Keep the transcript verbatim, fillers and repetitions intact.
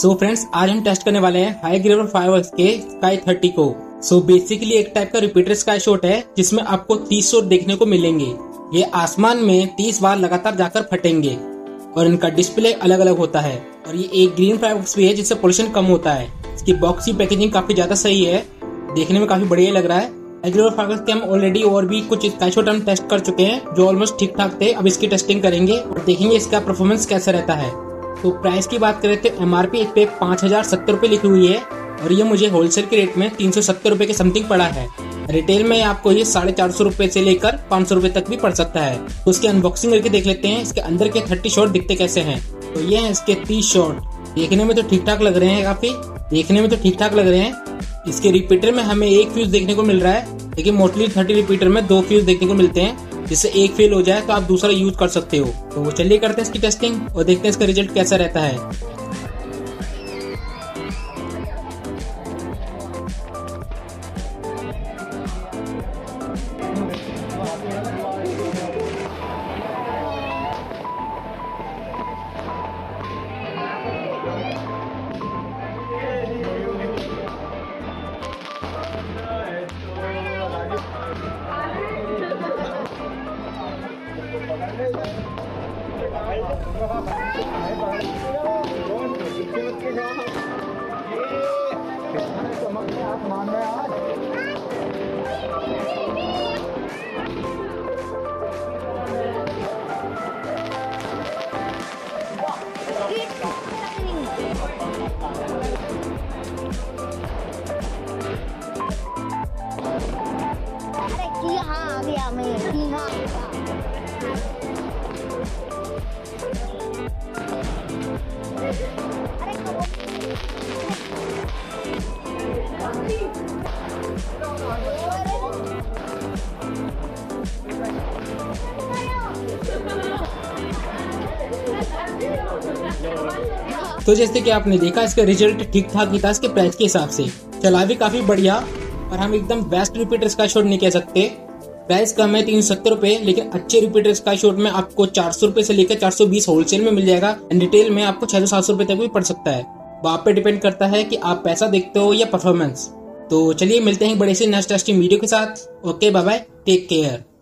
सो so friends, आज हम test करने वाले हैं हाई ग्रेवर फायरवर्क्स के स्काई थर्टी को। सो so बेसिकली एक टाइप का रिपीटर स्काई शॉट है जिसमें आपको तीस शॉट देखने को मिलेंगे। ये आसमान में तीस बार लगातार जाकर फटेंगे और इनका डिस्प्ले अलग अलग होता है। और ये एक ग्रीन फायरवर्क्स भी है जिससे पोल्यूशन कम होता है। इसकी बॉक्स की पैकेजिंग काफी ज्यादा सही है, देखने में काफी बढ़िया लग रहा है। हाई ग्रेवर फायरवर्क्स के हम ऑलरेडी और भी कुछ स्काई शॉट हम टेस्ट कर चुके हैं जो ऑलमोस्ट ठीक ठाक थे। अब इसकी टेस्टिंग करेंगे और देखेंगे इसका परफॉर्मेंस कैसा रहता है। तो प्राइस की बात करें तो एमआरपी इस पे पाँच हजार सत्तर रुपये लिखी हुई है और ये मुझे होलसेल के रेट में तीन सौ सत्तर रुपये के समथिंग पड़ा है। रिटेल में आपको ये साढ़े चार सौ रुपये से लेकर पाँच सौ रुपये तक भी पड़ सकता है। तो उसकी अनबॉक्सिंग करके देख लेते हैं इसके अंदर के थर्टी शॉट दिखते कैसे हैं। तो ये हैं इसके तीस शॉट, देखने में तो ठीक ठाक लग रहे हैं, काफी देखने में तो ठीक ठाक लग रहे हैं। इसके रिपीटर में हमें एक फ्यूज देखने को मिल रहा है, लेकिन मोस्टली थर्टी रिपीटर में दो फ्यूज देखने को मिलते हैं, जिससे एक फेल हो जाए तो आप दूसरा यूज कर सकते हो। तो वो चलिए करते हैं इसकी टेस्टिंग और देखते हैं इसका रिजल्ट कैसा रहता है। तो जैसे कि आपने देखा इसका रिजल्ट ठीक ठाक ही था इसके प्राइस के हिसाब से, चला भी काफी बढ़िया। और हम एकदम बेस्ट रिपीटर स्काई शॉट नहीं कह सकते, प्राइस कम है तीन सौ सत्तर रुपए, लेकिन अच्छे रिपीटर स्काई शॉट में आपको चार सौ रुपए से लेकर चार सौ बीस होलसेल में मिल जाएगा। रिटेल में आपको छह सौ सात सौ रुपए तक भी पड़ सकता है। वो आप पे डिपेंड करता है कि आप पैसा देखते हो या परफॉर्मेंस। तो चलिए मिलते हैं बड़े से नेक्स्ट टेस्टिंग वीडियो के साथ। Okay, bye bye, take care.